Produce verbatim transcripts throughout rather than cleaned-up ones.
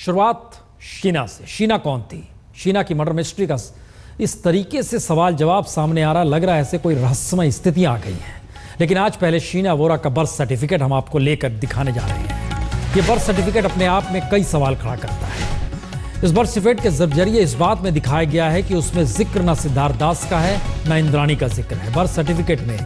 शुरुआत शीना से। शीना कौन थी? शीना की मर्डर मिस्ट्री का इस तरीके से सवाल जवाब सामने आ रहा, लग रहा है ऐसे कोई रहस्यमय स्थितियां आ गई हैं। लेकिन आज पहले शीना बोरा का बर्थ सर्टिफिकेट हम आपको लेकर दिखाने जा रहे हैं। ये बर्थ सर्टिफिकेट अपने आप में कई सवाल खड़ा करता है। इस बर्थ सर्टिफिकेट के जरिए इस बात में दिखाया गया है कि उसमें जिक्र ना सिद्धार्थ दास का है ना इंद्राणी का जिक्र है। बर्थ सर्टिफिकेट में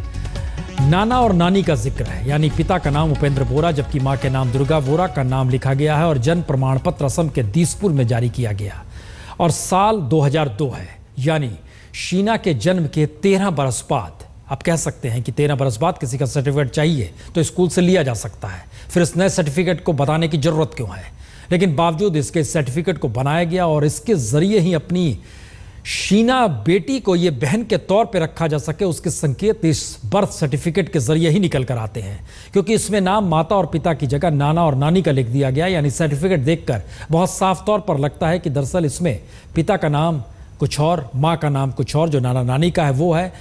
नाना और नानी का जिक्र है, यानी पिता का नाम उपेंद्र बोरा जबकि मां के नाम दुर्गा बोरा का नाम लिखा गया है और जन्म प्रमाण पत्र असम के दीसपुर में जारी किया गया और साल दो हज़ार दो है, यानी शीना के जन्म के तेरह बरस बाद। आप कह सकते हैं कि तेरह बरस बाद किसी का सर्टिफिकेट चाहिए तो स्कूल से लिया जा सकता है, फिर इस नए सर्टिफिकेट को बताने की जरूरत क्यों है? लेकिन बावजूद इसके सर्टिफिकेट को बनाया गया और इसके जरिए ही अपनी शीना बेटी को ये बहन के तौर पे रखा जा सके उसके संकेत इस बर्थ सर्टिफिकेट के जरिए ही निकल कर आते हैं, क्योंकि इसमें नाम माता और पिता की जगह नाना और नानी का लिख दिया गया। यानी सर्टिफिकेट देखकर बहुत साफ तौर पर लगता है कि दरअसल इसमें पिता का नाम कुछ और, माँ का नाम कुछ और, जो नाना नानी का है वो है,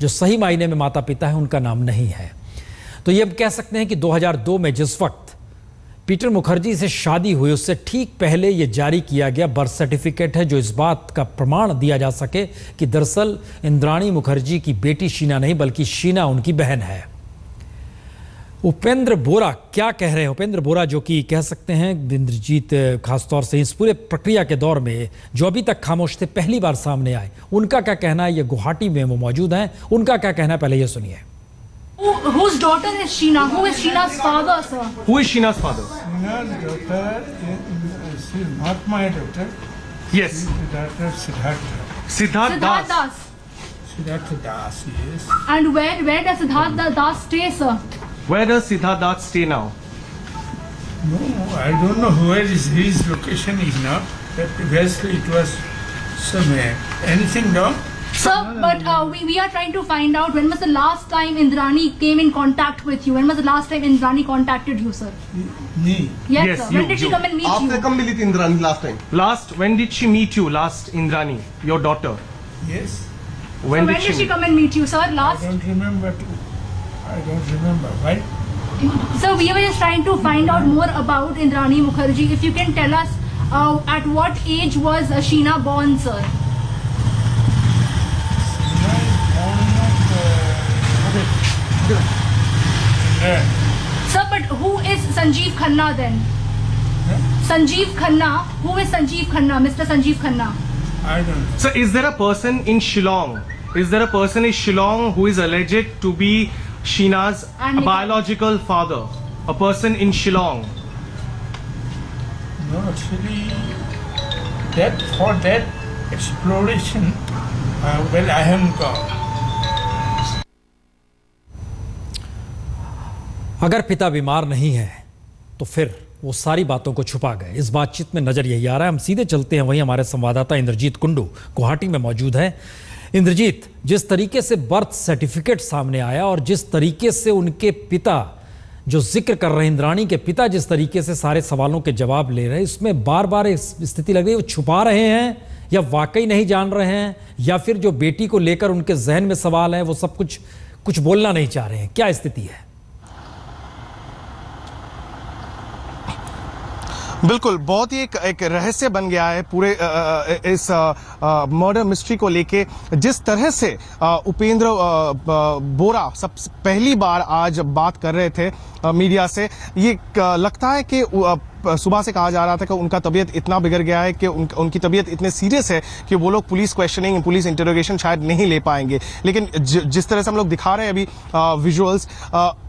जो सही मायने में माता पिता है उनका नाम नहीं है। तो ये हम कह सकते हैं कि दो हज़ार दो में जिस वक्त पीटर मुखर्जी से शादी हुई उससे ठीक पहले ये जारी किया गया बर्थ सर्टिफिकेट है, जो इस बात का प्रमाण दिया जा सके कि दरअसल इंद्राणी मुखर्जी की बेटी शीना नहीं बल्कि शीना उनकी बहन है। उपेंद्र बोरा क्या कह रहे हैं? उपेंद्र बोरा जो कि कह सकते हैं इंद्रजीत खासतौर से इस पूरे प्रक्रिया के दौर में जो अभी तक खामोश थे पहली बार सामने आए, उनका क्या कहना है? ये गुवाहाटी में वो मौजूद हैं, उनका क्या कहना है पहले ये सुनिए। Whose daughter is Sheena? Who is Sheena's father, sir? Who is Sheena's father? Sheena's daughter is, she is not my daughter. Yes. She is the daughter of Siddharth. Siddharth, Siddharth Das. Das. Siddharth Das, yes. And where where does Siddharth Das stay, sir? Where does Siddharth Das stay now? No, I don't know where is his location is now. But previously it was somewhere. Anything now? Sir, but uh, we, we are trying to find out when was the last time Indrani came in contact with you? When was the last time Indrani contacted you, sir? Me? Yes, yes, sir. You, when did you. she come and meet After you? After come with Indrani last time. Last, when did she meet you last, Indrani, your daughter? Yes. When, so did, when she did she meet? come and meet you, sir, last? I don't remember. Too. I don't remember. Why? Sir, we were just trying to find out more about Indrani Mukherjee. If you can tell us uh, at what age was uh, Sheena born, sir? Yeah. Sir, but who is Sanjeev Khanna then? Huh? Sanjeev Khanna. Who is Sanjeev Khanna? Mister Sanjeev Khanna. I don't know. Sir, is there a person in Shillong? Is there a person in Shillong who is alleged to be Sheena's biological father? A person in Shillong? No, actually, that for that exploration, uh, well, I haven't gone. अगर पिता बीमार नहीं है तो फिर वो सारी बातों को छुपा गए, इस बातचीत में नजर यही आ रहा है। हम सीधे चलते हैं वहीं, हमारे संवाददाता इंद्रजीत कुंडू गुवाहाटी में मौजूद हैं। इंद्रजीत, जिस तरीके से बर्थ सर्टिफिकेट सामने आया और जिस तरीके से उनके पिता जो जिक्र कर रहे हैं, इंद्राणी के पिता जिस तरीके से सारे सवालों के जवाब ले रहे हैं, इसमें बार बार इस स्थिति लग रही है वो छुपा रहे हैं या वाकई नहीं जान रहे हैं, या फिर जो बेटी को लेकर उनके जहन में सवाल है वो सब कुछ कुछ बोलना नहीं चाह रहे हैं। क्या स्थिति है? बिल्कुल, बहुत ही एक, एक रहस्य बन गया है पूरे आ, इस मर्डर मिस्ट्री को लेके। जिस तरह से आ, उपेंद्र आ, बोरा सब पहली बार आज बात कर रहे थे आ, मीडिया से, ये लगता है कि आ, सुबह से कहा जा रहा था कि उनका तबीयत इतना बिगड़ गया है कि उन, उनकी तबीयत इतने सीरियस है कि वो लोग पुलिस क्वेश्चनिंग, पुलिस इंटरोगेशन शायद नहीं ले पाएंगे। लेकिन ज, जिस तरह से हम लोग दिखा रहे हैं अभी विजुअल्स,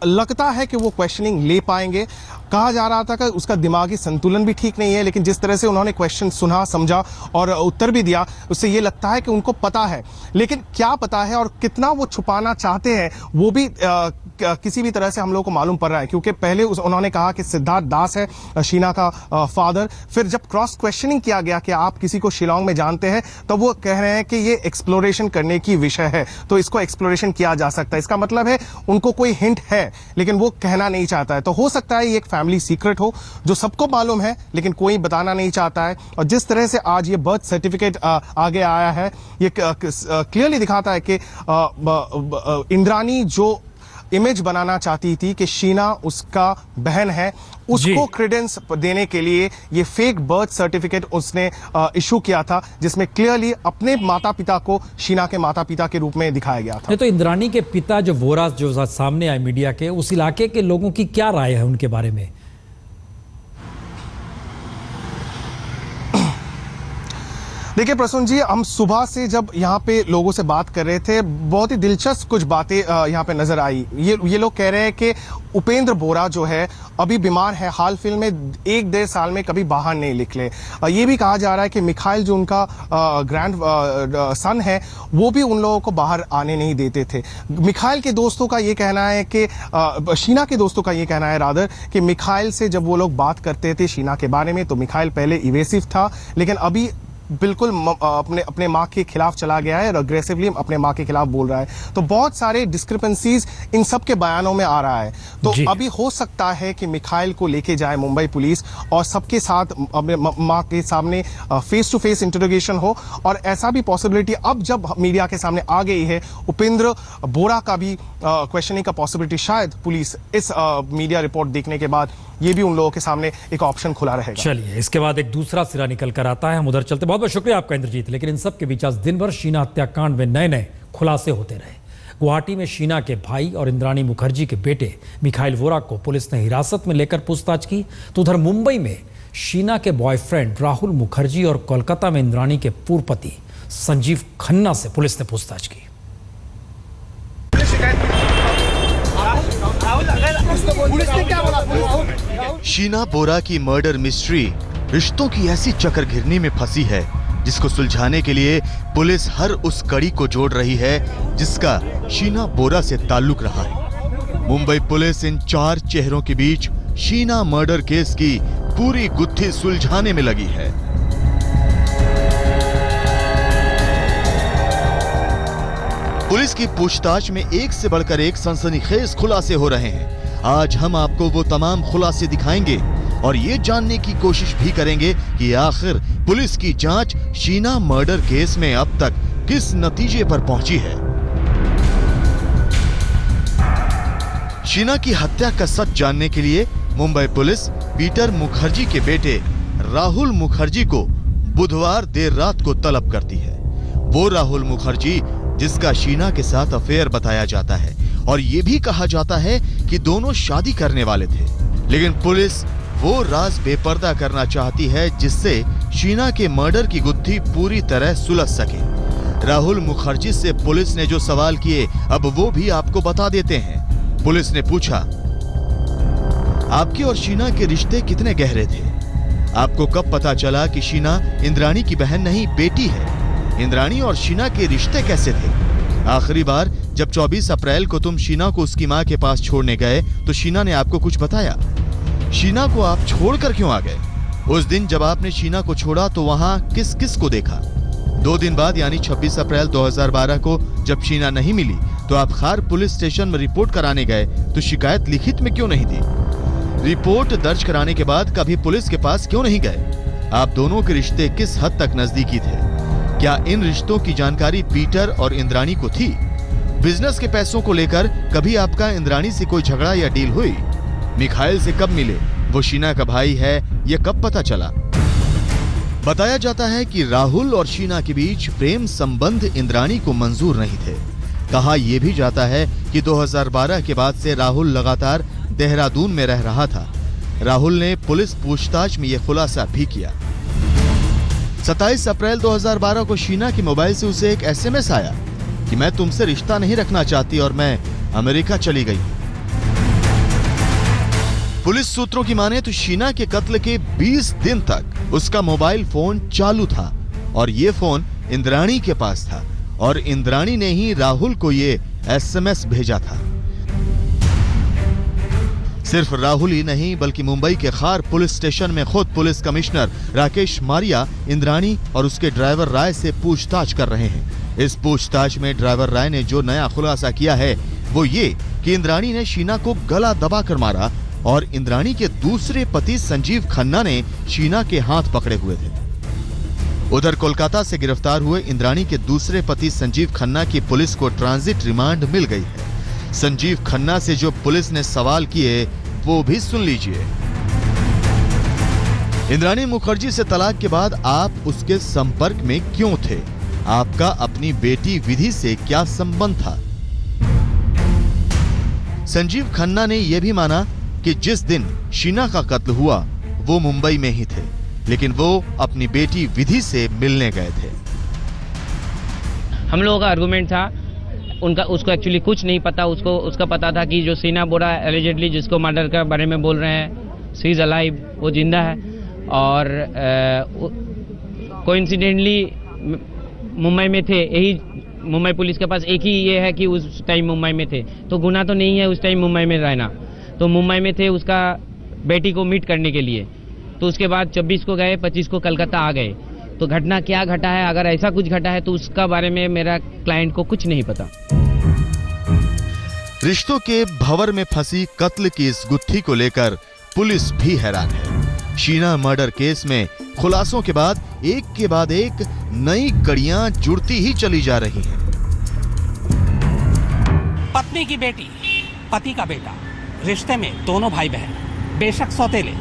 लगता है कि वो क्वेश्चनिंग ले पाएंगे। कहा जा रहा था कि उसका दिमागी संतुलन भी ठीक नहीं है, लेकिन जिस तरह से उन्होंने क्वेश्चन सुना, समझा और उत्तर भी दिया, उससे ये लगता है कि उनको पता है। लेकिन क्या पता है और कितना वो छुपाना चाहते हैं वो भी आ, किसी भी तरह से हम लोग को मालूम पड़ रहा है, क्योंकि पहले उस उन्होंने कहा कि सिद्धार्थ दास है शीना का फादर। फिर जब क्रॉस क्वेश्चनिंग किया गया कि आप किसी को शिलांग में जानते हैं, तब तो वो कह रहे हैं कि ये एक्सप्लोरेशन करने की विषय है, तो इसको एक्सप्लोरेशन किया जा सकता है। इसका मतलब है उनको कोई हिंट है लेकिन वो कहना नहीं चाहता है। तो हो सकता है ये एक फैमिली सीक्रेट हो जो सबको मालूम है लेकिन कोई बताना नहीं चाहता है। और जिस तरह से आज ये बर्थ सर्टिफिकेट आगे आया है, ये क्लियरली दिखाता है कि इंद्राणी जो इमेज बनाना चाहती थी कि शीना उसका बहन है, उसको क्रेडेंस देने के लिए ये फेक बर्थ सर्टिफिकेट उसने इशू किया था, जिसमें क्लियरली अपने माता पिता को शीना के माता पिता के रूप में दिखाया गया था। तो इंद्राणी के पिता जो बोरा जो सामने आए मीडिया के, उस इलाके के लोगों की क्या राय है उनके बारे में? देखिए प्रसून जी, हम सुबह से जब यहाँ पे लोगों से बात कर रहे थे, बहुत ही दिलचस्प कुछ बातें यहाँ पे नज़र आई। ये ये लोग कह रहे हैं कि उपेंद्र बोरा जो है अभी बीमार है, हाल फिलहाल में एक डेढ़ साल में कभी बाहर नहीं निकले। ये भी कहा जा रहा है कि मिखाइल जो उनका ग्रैंड सन है, वो भी उन लोगों को बाहर आने नहीं देते थे। मिखाइल के दोस्तों का ये कहना है कि आ, शीना के दोस्तों का ये कहना है रादर कि मिखाइल से जब वो लोग बात करते थे शीना के बारे में, तो मिखाइल पहले इवेसिव था, लेकिन अभी बिल्कुल अपने अपने माँ के खिलाफ चला गया है और अग्रेसिवली अपने माँ के खिलाफ बोल रहा है। तो बहुत सारे डिस्क्रिपेंसीज इन सब के बयानों में आ रहा है। तो अभी हो सकता है कि मिखाइल को लेके जाए मुंबई पुलिस और सबके साथ अपने माँ के सामने फेस टू फेस इंटरोगेशन हो, और ऐसा भी पॉसिबिलिटी अब जब मीडिया के सामने आ गई है, उपेंद्र बोरा का भी क्वेश्चनिंग का पॉसिबिलिटी शायद पुलिस इस मीडिया रिपोर्ट देखने के बाद ये भी उन लोगों के सामने एक ऑप्शन खुला रहेगा। चलिए, इसके बाद एक दूसरा सिरा निकल कर आता है, हम उधर चलते। बहुत बहुत शुक्रिया आपका इंद्रजीत। लेकिन इन सब के बीच आज दिन भर शीना हत्याकांड में नए नए खुलासे होते रहे। गुवाहाटी में शीना के भाई और इंद्राणी मुखर्जी के बेटे मिखाइल वोरा को पुलिस ने हिरासत में लेकर पूछताछ की, तो उधर मुंबई में शीना के बॉयफ्रेंड राहुल मुखर्जी और कोलकाता में इंद्राणी के पूर्व पति संजीव खन्ना से पुलिस ने पूछताछ की। शीना बोरा की मर्डर मिस्ट्री रिश्तों की ऐसी चक्कर घिरनी में फंसी है जिसको सुलझाने के लिए पुलिस हर उस कड़ी को जोड़ रही है जिसका शीना बोरा से ताल्लुक रहा है। मुंबई पुलिस इन चार चेहरों के बीच शीना मर्डर केस की पूरी गुत्थी सुलझाने में लगी है। पुलिस की पूछताछ में एक से बढ़कर एक सनसनीखेज खुलासे हो रहे हैं। आज हम आपको वो तमाम खुलासे दिखाएंगे और ये जानने की कोशिश भी करेंगे कि आखिर पुलिस की जांच शीना मर्डर केस में अब तक किस नतीजे पर पहुंची है। शीना की हत्या का सच जानने के लिए मुंबई पुलिस पीटर मुखर्जी के बेटे राहुल मुखर्जी को बुधवार देर रात को तलब करती है। वो राहुल मुखर्जी जिसका शीना के साथ अफेयर बताया जाता है और ये भी कहा जाता है कि दोनों शादी करने वाले थे, लेकिन पुलिस वो राज बेपर्दा करना चाहती है जिससे शीना के मर्डर की गुत्थी पूरी तरह सुलझ सके। राहुल मुखर्जी से पुलिस ने जो सवाल किए अब वो भी आपको बता देते हैं। पुलिस ने पूछा, आपके और शीना के रिश्ते कितने गहरे थे? आपको कब पता चला कि शीना इंद्राणी की बहन नहीं बेटी है? इंद्राणी और शीना के रिश्ते कैसे थे? आखिरी बार जब चौबीस अप्रैल को तुम शीना को उसकी माँ के पास छोड़ने गए तो शीना ने आपको कुछ बताया? शीना को आप छोड़कर क्यों आ गए? उस दिन जब आपने शीना को छोड़ा तो वहां किस किस को देखा? दो दिन बाद यानी छब्बीस अप्रैल दो हज़ार बारह को जब शीना नहीं मिली तो आप खार पुलिस स्टेशन में रिपोर्ट कराने गए, तो शिकायत लिखित में क्यों नहीं दी? रिपोर्ट दर्ज कराने के बाद कभी पुलिस के पास क्यों नहीं गए? आप दोनों के रिश्ते किस हद तक नजदीकी थे? क्या इन रिश्तों की जानकारी पीटर और इंद्राणी को थी? बिजनेस के पैसों को लेकर कभी आपका इंद्राणी से कोई झगड़ा या डील हुई? मिखाइल से कब मिले? वो शीना का भाई है, यह कब पता चला? बताया जाता है कि राहुल और शीना के बीच प्रेम संबंध इंद्राणी को मंजूर नहीं थे। कहा यह भी जाता है कि दो हज़ार बारह के बाद से राहुल लगातार देहरादून में रह रहा था। राहुल ने पुलिस पूछताछ में यह खुलासा भी किया। सत्ताईस अप्रैल दो हज़ार बारह को शीना के मोबाइल से उसे एक एसएमएस आया कि मैं तुमसे रिश्ता नहीं रखना चाहती और मैं अमेरिका चली गई। पुलिस सूत्रों की माने तो शीना के कत्ल के बीस दिन तक उसका मोबाइल फोन चालू था और ये फोन इंद्राणी के पास था और इंद्राणी ने ही राहुल को ये एसएमएस भेजा था। सिर्फ राहुल ही नहीं बल्कि मुंबई के खार पुलिस स्टेशन में खुद पुलिस कमिश्नर राकेश मारिया इंद्राणी और उसके ड्राइवर राय से पूछताछ कर रहे हैं। इस पूछताछ में ड्राइवर राय ने जो नया खुलासा किया है वो ये कि इंद्राणी ने शीना को गला दबाकर मारा और इंद्राणी के दूसरे पति संजीव खन्ना ने शीना के हाथ पकड़े हुए थे। उधर कोलकाता से गिरफ्तार हुए इंद्राणी के दूसरे पति संजीव खन्ना की पुलिस को ट्रांजिट रिमांड मिल गई है। संजीव खन्ना से जो पुलिस ने सवाल किए वो भी सुन लीजिए। इंद्राणी मुखर्जी से तलाक के बाद आप उसके संपर्क में क्यों थे? आपका अपनी बेटी विधि से क्या संबंध था? संजीव खन्ना ने यह भी माना कि जिस दिन शीना का कत्ल हुआ वो मुंबई में ही थे, लेकिन वो अपनी बेटी विधि से मिलने गए थे। हम लोगों का आर्गुमेंट था, उनका उसको एक्चुअली कुछ नहीं पता, उसको उसका पता था कि जो शीना बोरा एलिजेडली जिसको मर्डर के बारे में बोल रहे हैं, शी इज अलाइव, वो जिंदा है। और कोइंसिडेंटली मुंबई में थे, यही मुंबई पुलिस के पास एक ही ये है कि उस टाइम मुंबई में थे, तो गुनाह तो नहीं है उस टाइम मुंबई में रहना। तो मुंबई में थे उसका बेटी को मीट करने के लिए, तो उसके बाद छब्बीस को गए, पच्चीस को कलकत्ता आ गए। तो घटना क्या घटा है, अगर ऐसा कुछ घटा है तो उसका बारे में मेरा क्लाइंट को कुछ नहीं पता। रिश्तों के भंवर में फंसी कत्ल की इस गुत्थी को लेकर पुलिस भी हैरान है। शीना मर्डर केस में खुलासों के बाद एक के बाद एक नई कड़ियां जुड़ती ही चली जा रही हैं। पत्नी की बेटी, पति का बेटा, रिश्ते में दोनों भाई बहन बेशक सौतेले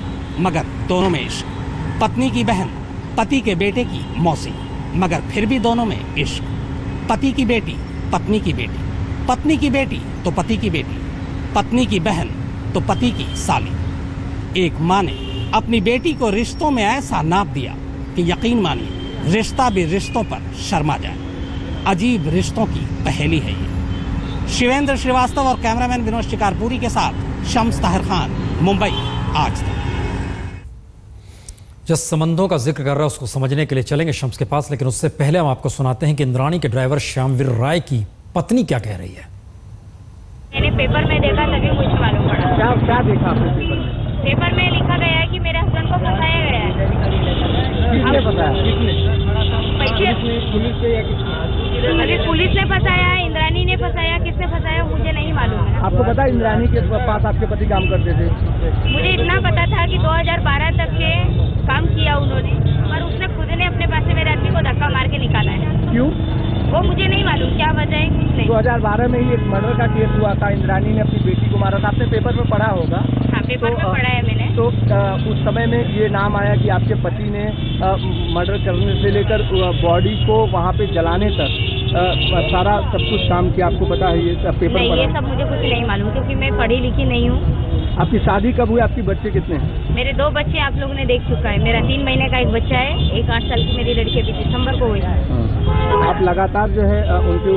मगर दोनों में इश्क। पत्नी की बहन पति के बेटे की मौसी मगर फिर भी दोनों में इश्क। पति की बेटी पत्नी की बेटी, पत्नी की बेटी तो पति की बेटी, पत्नी की बहन तो पति की साली। एक माँ ने अपनी बेटी को रिश्तों में ऐसा नाप दिया कि यकीन मानिए रिश्ता भी रिश्तों पर शर्मा जाए। अजीब रिश्तों की पहेली है ये। शिवेंद्र श्रीवास्तव और कैमरामैन विनोद शिकारपुरी के साथ शम्स ताहिर खान, मुंबई, आज तक। जिस संबंधों का जिक्र कर रहा है उसको समझने के लिए चलेंगे शम्स के पास, लेकिन उससे पहले हम आपको सुनाते हैं कि इंद्राणी के ड्राइवर श्यामवीर राय की पत्नी क्या कह रही है। मैंने पेपर में देखा तभी मुझे मालूम पड़ा। क्या देखा? पेपर में लिखा गया है कि मेरे हस्बैंड को फंसाया गया है। किसने फंसाया? पुलिस पुलिस ने फंसाया है, इंद्राणी ने फंसाया, किसने फंसाया मुझे नहीं मालूम है। आपको पता इंद्राणी के पास आपके पति काम करते थे? मुझे इतना पता था कि दो हज़ार बारह तक के काम किया उन्होंने, पर उसने खुद ने अपने पास से मेरे आदमी को धक्का मार के निकाला है। क्यों वो मुझे नहीं मालूम, क्या वजह है कुछ नहीं। दो हज़ार बारह में ही एक मर्डर का केस हुआ था, इंद्राणी ने अपनी बेटी को मारा था, आपने पेपर में पढ़ा होगा। हाँ, पेपर में पढ़ा है मैंने। तो आ, उस समय में ये नाम आया कि आपके पति ने मर्डर करने से लेकर बॉडी को वहाँ पे जलाने तक आ, सारा सब कुछ काम किया, आपको पता है ये सब पेपर? नहीं, ये सब मुझे कुछ नहीं मालूम क्योंकि मैं पढ़ी लिखी नहीं हूँ। आपकी शादी कब हुई? आपके बच्चे कितने हैं? मेरे दो बच्चे आप लोगों ने देख चुका है। मेरा तीन महीने का एक बच्चा है, एक आठ साल की मेरी लड़की अभी दिसंबर को हुई है। आप लगातार जो है उनके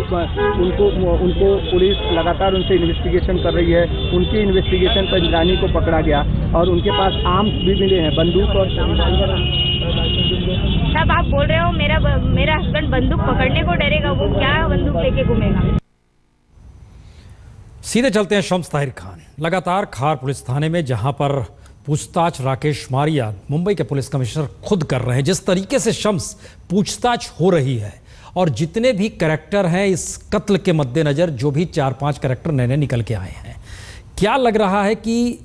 उनको उनको पुलिस लगातार उनसे इन्वेस्टिगेशन कर रही है, उनकी इन्वेस्टिगेशन पर इंद्राणी को पकड़ा गया और उनके पास आर्म्स भी मिले हैं, बंदूक और सब। आप बोल रहे हो मेरा मेरा हस्बैंड बंदूक पकड़ने को डरेगा, वो क्या बंदूक लेके घूमेगा। सीधे चलते हैं शम्स ताहिर खान। लगातार खार पुलिस थाने में जहां पर पूछताछ राकेश मारिया मुंबई के पुलिस कमिश्नर खुद कर रहे हैं, जिस तरीके से शम्स पूछताछ हो रही है और जितने भी कैरेक्टर हैं इस कत्ल के मद्देनज़र, जो भी चार पांच कैरेक्टर नए नए निकल के आए हैं, क्या लग रहा है कि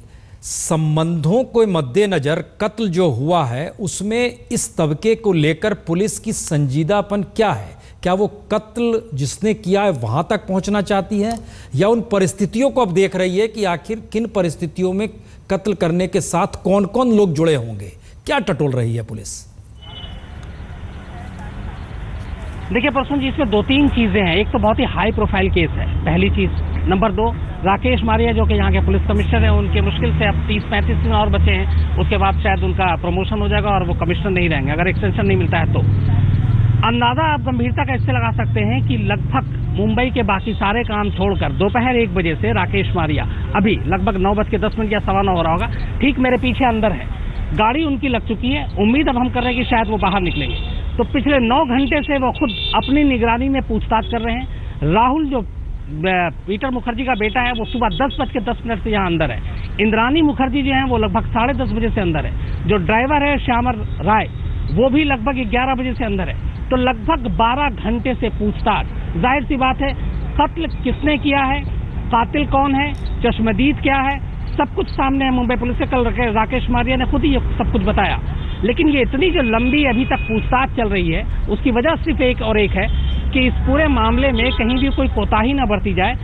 संबंधों के मद्देनज़र कत्ल जो हुआ है उसमें इस तबके को लेकर पुलिस की संजीदापन क्या है? क्या वो कत्ल जिसने किया है वहाँ तक पहुँचना चाहती है, या उन परिस्थितियों को अब देख रही है कि आखिर किन परिस्थितियों में कत्ल करने के साथ कौन कौन लोग जुड़े होंगे? क्या टटोल रही है पुलिस? देखिए परसों जी, इसमें दो तीन चीज़ें हैं। एक तो बहुत ही हाई प्रोफाइल केस है, पहली चीज़। नंबर दो, राकेश मारिया जो कि यहाँ के पुलिस कमिश्नर हैं, उनके मुश्किल से अब तीस पैंतीस दिन और बचे हैं, उसके बाद शायद उनका प्रमोशन हो जाएगा और वो कमिश्नर नहीं रहेंगे अगर एक्सटेंशन नहीं मिलता है तो। अंदाज़ा आप गंभीरता का इससे लगा सकते हैं कि लगभग मुंबई के बाकी सारे काम छोड़कर दोपहर एक बजे से राकेश मारिया, अभी लगभग नौ बज के दस मिनट या सवा नौ हो रहा होगा, ठीक मेरे पीछे अंदर है, गाड़ी उनकी लग चुकी है, उम्मीद अब हम कर रहे हैं कि शायद वो बाहर निकलेंगे। तो पिछले नौ घंटे से वो खुद अपनी निगरानी में पूछताछ कर रहे हैं। राहुल जो पीटर मुखर्जी का बेटा है वो सुबह दस बज के दस मिनट से यहाँ अंदर है। इंद्राणी मुखर्जी जो हैं वो लगभग साढ़े दस बजे से अंदर है। जो ड्राइवर है श्याम राय वो भी लगभग ग्यारह बजे से अंदर है। तो लगभग बारह घंटे से पूछताछ। जाहिर सी बात है, कत्ल किसने किया है, कातिल कौन है, चश्मदीद क्या है, सब कुछ सामने है। मुंबई पुलिस से कल राकेश मारिया ने खुद ही सब कुछ बताया। लेकिन ये इतनी जो लंबी अभी तक पूछताछ चल रही है उसकी वजह सिर्फ एक और एक है कि इस पूरे मामले में कहीं भी कोई कोताही न बरती जाए,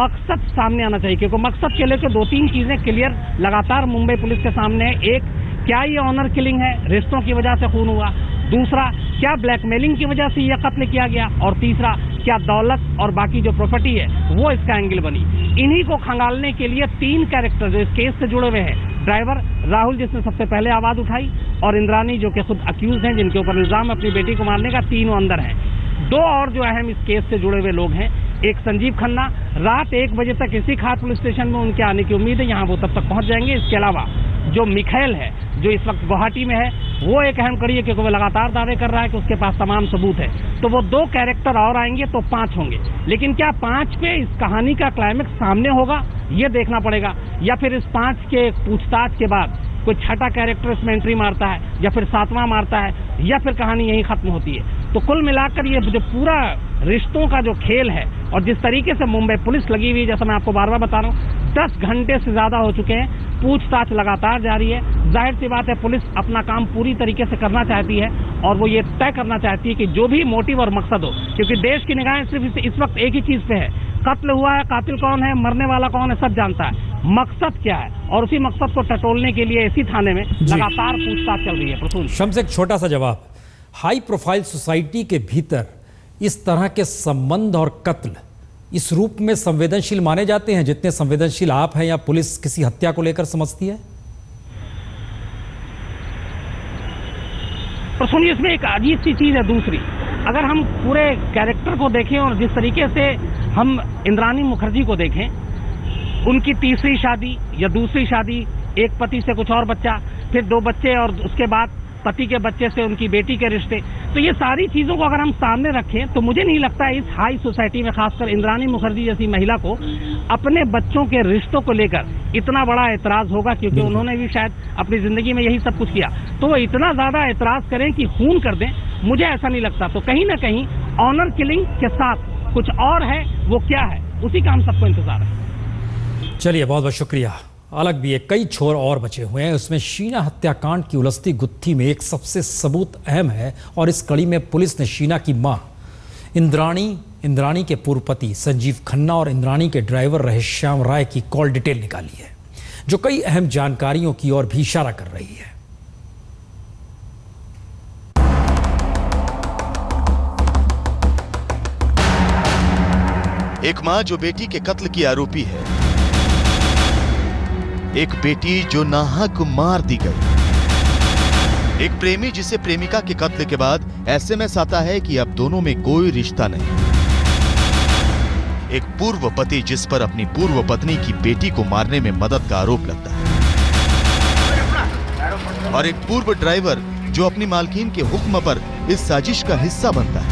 मकसद सामने आना चाहिए, क्योंकि मकसद के लेकर दो तीन चीजें क्लियर लगातार मुंबई पुलिस के सामने है। एक, क्या ये ऑनर किलिंग है, रिश्तों की वजह से खून हुआ। दूसरा, क्या ब्लैकमेलिंग की वजह से यह कत्ल किया गया। और तीसरा, क्या दौलत और बाकी जो प्रॉपर्टी है वो इसका एंगल बनी। इन्हीं को खंगालने के लिए तीन कैरेक्टर जो इस केस से जुड़े हुए हैं, ड्राइवर राहुल जिसने सबसे पहले आवाज उठाई, और इंद्रानी जो कि खुद अक्यूज हैं जिनके ऊपर इल्जाम अपनी बेटी को मारने का, तीनों अंदर हैं। दो और जो अहम इस केस से जुड़े हुए लोग हैं, एक संजीव खन्ना, रात एक बजे तक इसी खास पुलिस स्टेशन में उनके आने की उम्मीद है, यहाँ वो तब तक पहुँच जाएंगे। इसके अलावा जो मिखाइल है जो इस वक्त गुवाहाटी में है, वो एक अहम कड़ी है क्योंकि वो लगातार दावे कर रहा है कि उसके पास तमाम सबूत है। तो वो दो कैरेक्टर और आएंगे तो पांच होंगे, लेकिन क्या पांच पे इस कहानी का क्लाइमेक्स सामने होगा, ये देखना पड़ेगा। या फिर इस पांच के पूछताछ के बाद कोई छठा कैरेक्टर इसमें एंट्री मारता है, या फिर सातवां मारता है, या फिर कहानी यहीं खत्म होती है। तो कुल मिलाकर ये जो पूरा रिश्तों का जो खेल है और जिस तरीके से मुंबई पुलिस लगी हुई है, जैसा मैं आपको बार बार बता रहा हूँ, दस घंटे से ज्यादा हो चुके हैं, पूछताछ लगातार जारी है। जाहिर सी बात है पुलिस अपना काम पूरी तरीके से करना चाहती है और वो ये तय करना चाहती है कि जो भी मोटिव और मकसद हो, क्योंकि देश की निगाहें सिर्फ इस वक्त एक ही चीज पे है, कत्ल हुआ है, कातिल कौन है, मरने वाला कौन है, सब जानता है, मकसद क्या है, और उसी मकसद को टटोलने के लिए इसी थाने में लगातार पूछताछ चल रही है। प्रसून शम्स, एक छोटा सा जवाब, हाई प्रोफाइल सोसाइटी के भीतर इस तरह के संबंध और कत्ल इस रूप में संवेदनशील माने जाते हैं जितने संवेदनशील आप हैं या पुलिस किसी हत्या को लेकर समझती है? पर सुनिए, इसमें एक अजीब सी चीज है। दूसरी, अगर हम पूरे कैरेक्टर को देखें और जिस तरीके से हम इंद्रानी मुखर्जी को देखें, उनकी तीसरी शादी या दूसरी शादी, एक पति से कुछ और बच्चा, फिर दो बच्चे, और उसके बाद पति के बच्चे से उनकी बेटी के रिश्ते, तो ये सारी चीज़ों को अगर हम सामने रखें तो मुझे नहीं लगता है इस हाई सोसाइटी में खासकर इंद्रानी मुखर्जी जैसी महिला को अपने बच्चों के रिश्तों को लेकर इतना बड़ा एतराज होगा, क्योंकि उन्होंने भी शायद अपनी ज़िंदगी में यही सब कुछ किया, तो वो इतना ज़्यादा एतराज करें कि खून कर दें, मुझे ऐसा नहीं लगता। तो कहीं ना कहीं ऑनर किलिंग के साथ कुछ और है, वो क्या है, उसी का हम सबको इंतजार है। चलिए, बहुत बहुत शुक्रिया। अलग भी है, कई छोर और बचे हुए हैं, उसमें शीना हत्याकांड की उलझती गुत्थी में एक सबसे सबूत अहम है, और इस कड़ी में पुलिस ने शीना की मां इंद्राणी, इंद्राणी के पूर्व पति संजीव खन्ना और इंद्राणी के ड्राइवर रहे श्याम राय की कॉल डिटेल निकाली है, जो कई अहम जानकारियों की ओर भी इशारा कर रही है। एक मां जो बेटी के कत्ल की आरोपी है, एक बेटी जो नाहक मार दी गई, एक प्रेमी जिसे प्रेमिका के कत्ल के बाद एसएमएस आता है कि अब दोनों में कोई रिश्ता नहीं, एक पूर्व पति जिस पर अपनी पूर्व पत्नी की बेटी को मारने में मदद का आरोप लगता है, और एक पूर्व ड्राइवर जो अपनी मालकिन के हुक्म पर इस साजिश का हिस्सा बनता है।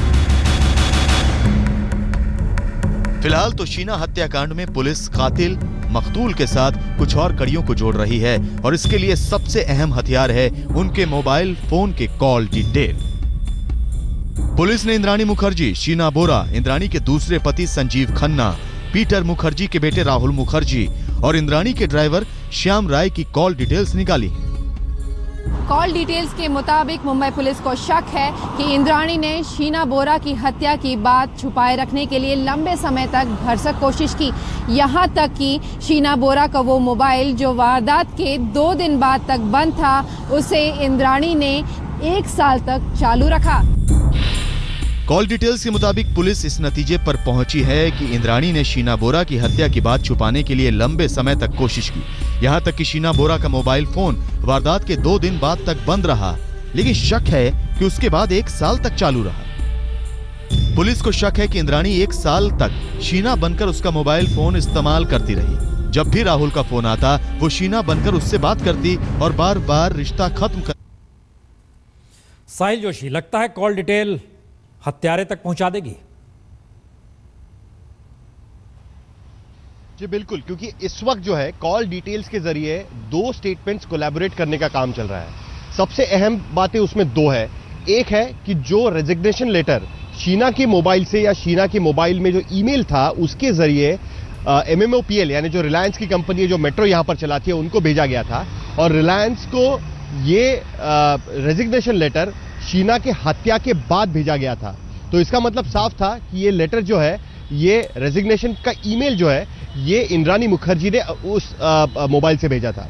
फिलहाल तो शीना हत्याकांड में पुलिस कातिल मकतूल के साथ कुछ और कड़ियों को जोड़ रही है, और इसके लिए सबसे अहम हथियार है उनके मोबाइल फोन के कॉल डिटेल। पुलिस ने इंद्राणी मुखर्जी, शीना बोरा, इंद्राणी के दूसरे पति संजीव खन्ना, पीटर मुखर्जी के बेटे राहुल मुखर्जी और इंद्राणी के ड्राइवर श्याम राय की कॉल डिटेल्स निकाली। कॉल डिटेल्स के मुताबिक मुंबई पुलिस को शक है कि इंद्राणी ने शीना बोरा की हत्या की बात छुपाए रखने के लिए लंबे समय तक भरसक कोशिश की, यहां तक कि शीना बोरा का वो मोबाइल जो वारदात के दो दिन बाद तक बंद था, उसे इंद्राणी ने एक साल तक चालू रखा। कॉल डिटेल्स के मुताबिक पुलिस इस नतीजे पर पहुंची है कि इंद्राणी ने शीना बोरा की हत्या की बात छुपाने के लिए लंबे समय तक कोशिश की, यहां तक कि शीना बोरा का मोबाइल फोन वारदात के दो दिन बाद तक बंद रहा, लेकिन शक है कि उसके बाद एक साल तक चालू रहा। पुलिस को शक है कि इंद्राणी एक साल तक शीना बनकर उसका मोबाइल फोन इस्तेमाल करती रही, जब भी राहुल का फोन आता वो शीना बनकर उससे बात करती और बार बार रिश्ता खत्म कर। साहिल जोशी, लगता है कॉल डिटेल हत्यारे तक पहुंचा देगी। जी बिल्कुल, क्योंकि इस वक्त जो है कॉल डिटेल्स के जरिए दो स्टेटमेंट्स कोलैबोरेट करने का काम चल रहा है। सबसे अहम बातें उसमें दो है, एक है कि जो रेजिग्नेशन लेटर शीना के मोबाइल से या शीना के मोबाइल में जो ईमेल था उसके जरिए एमएमओपीएल यानी जो रिलायंस की कंपनी है जो मेट्रो यहाँ पर चलाती है उनको भेजा गया था, और रिलायंस को ये रेजिग्नेशन लेटर शीना के हत्या के बाद भेजा गया था। तो इसका मतलब साफ था कि ये लेटर जो है, ये रेजिग्नेशन का ईमेल जो है, ये इंद्राणी मुखर्जी ने उस मोबाइल से भेजा था।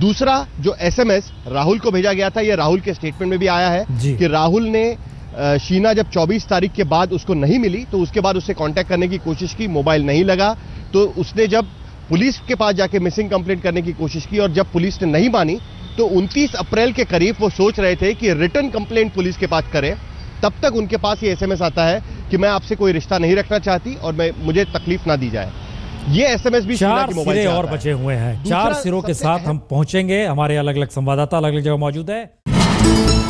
दूसरा जो एसएमएस राहुल को भेजा गया था, ये राहुल के स्टेटमेंट में भी आया है कि राहुल ने शीना जब चौबीस तारीख के बाद उसको नहीं मिली तो उसके बाद उससे कांटेक्ट करने की कोशिश की, मोबाइल नहीं लगा, तो उसने जब पुलिस के पास जाके मिसिंग कंप्लेंट करने की कोशिश की और जब पुलिस ने नहीं मानी तो उनतीस अप्रैल के करीब वो सोच रहे थे कि रिटर्न कंप्लेंट पुलिस के पास करें। तब तक उनके पास ये एसएमएस आता है कि मैं आपसे कोई रिश्ता नहीं रखना चाहती और मैं मुझे तकलीफ ना दी जाए। ये एसएमएस भी चार सिरे और बचे हुए हैं। चार सिरों के साथ हम पहुंचेंगे, हमारे अलग अलग संवाददाता अलग अलग जगह मौजूद है।